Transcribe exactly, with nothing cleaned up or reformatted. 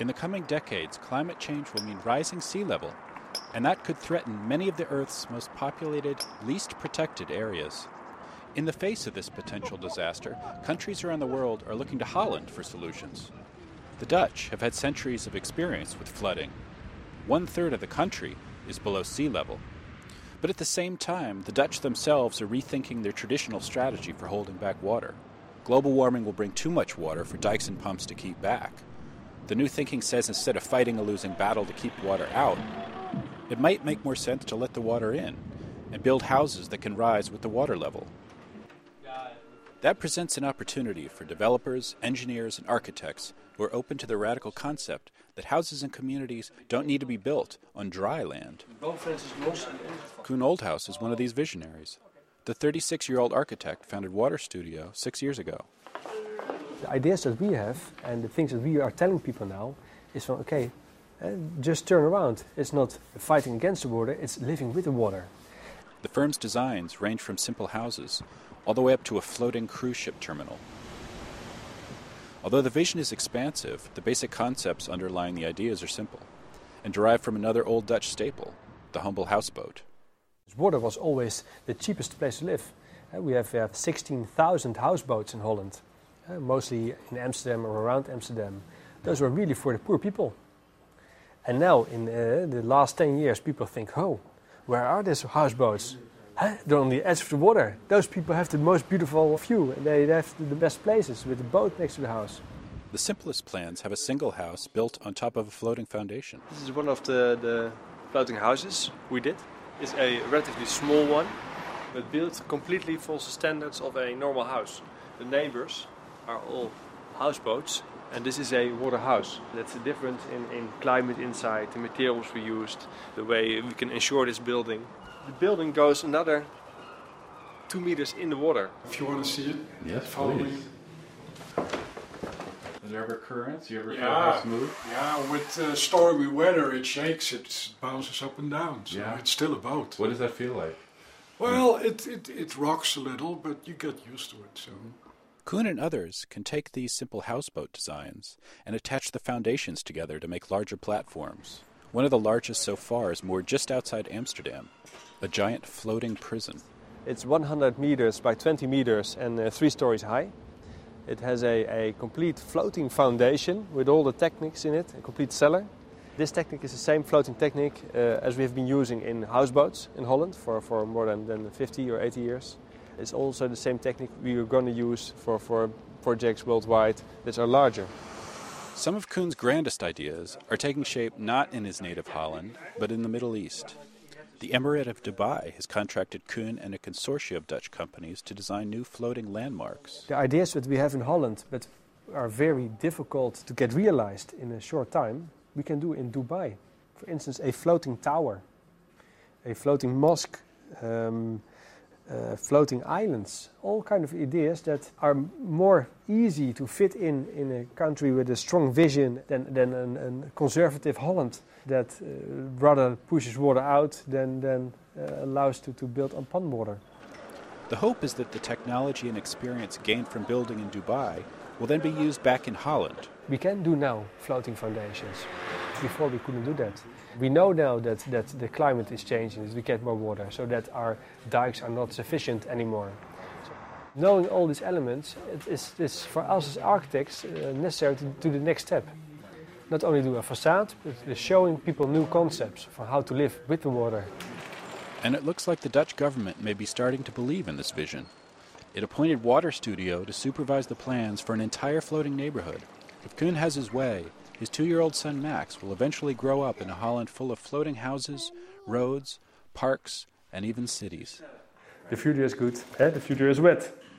In the coming decades, climate change will mean rising sea level, and that could threaten many of the Earth's most populated, least protected areas. In the face of this potential disaster, countries around the world are looking to Holland for solutions. The Dutch have had centuries of experience with flooding. One-third of the country is below sea level. But at the same time, the Dutch themselves are rethinking their traditional strategy for holding back water. Global warming will bring too much water for dikes and pumps to keep back. The new thinking says instead of fighting a losing battle to keep water out, it might make more sense to let the water in and build houses that can rise with the water level. That presents an opportunity for developers, engineers, and architects who are open to the radical concept that houses and communities don't need to be built on dry land. Koen Olthuis is one of these visionaries. The thirty-six-year-old architect founded Water Studio six years ago. The ideas that we have and the things that we are telling people now is from, okay, just turn around. It's not fighting against the water, it's living with the water. The firm's designs range from simple houses all the way up to a floating cruise ship terminal. Although the vision is expansive, the basic concepts underlying the ideas are simple and derived from another old Dutch staple, the humble houseboat. Water was always the cheapest place to live. We have, we have sixteen thousand houseboats in Holland. Uh, mostly in Amsterdam or around Amsterdam. Those were really for the poor people. And now, in uh, the last ten years, people think, oh, where are these houseboats? Huh? They're on the edge of the water. Those people have the most beautiful view. They have the best places with the boat next to the house. The simplest plans have a single house built on top of a floating foundation. This is one of the, the floating houses we did. It's a relatively small one, but built completely follows the standards of a normal house. The neighbors are all houseboats, and this is a water house. That's the difference in, in climate inside, the materials we used, the way we can ensure this building. The building goes another two meters in the water. If you want to see it, yes, follow me. Is there ever currents? You ever feel yeah. House move? Yeah, with uh, stormy weather, it shakes, it bounces up and down. So yeah. It's still a boat. What does that feel like? Well, mm. it, it, it rocks a little, but you get used to it. So. Koen and others can take these simple houseboat designs and attach the foundations together to make larger platforms. One of the largest so far is moored just outside Amsterdam, a giant floating prison. It's one hundred meters by twenty meters and uh, three stories high. It has a, a complete floating foundation with all the techniques in it, a complete cellar. This technique is the same floating technique uh, as we have been using in houseboats in Holland for, for more than, than fifty or eighty years. It's also the same technique we are going to use for, for projects worldwide that are larger. Some of Koen's grandest ideas are taking shape not in his native Holland, but in the Middle East. The Emirate of Dubai has contracted Koen and a consortia of Dutch companies to design new floating landmarks. The ideas that we have in Holland that are very difficult to get realized in a short time, we can do in Dubai. For instance, a floating tower, a floating mosque, um, Uh, floating islands, all kind of ideas that are more easy to fit in in a country with a strong vision than, than an, an conservative Holland that uh, rather pushes water out than, than uh, allows to, to build upon water. The hope is that the technology and experience gained from building in Dubai will then be used back in Holland. We can do now floating foundations. Before we couldn't do that. We know now that, that the climate is changing, that we get more water, so that our dikes are not sufficient anymore. So knowing all these elements, it is, it's for us as architects uh, necessary to do the next step. Not only do a facade, but showing people new concepts for how to live with the water. And it looks like the Dutch government may be starting to believe in this vision. It appointed Water Studio to supervise the plans for an entire floating neighborhood. If Koen has his way, his two-year-old son Max will eventually grow up in a Holland full of floating houses, roads, parks, and even cities. The future is good, eh? The future is wet.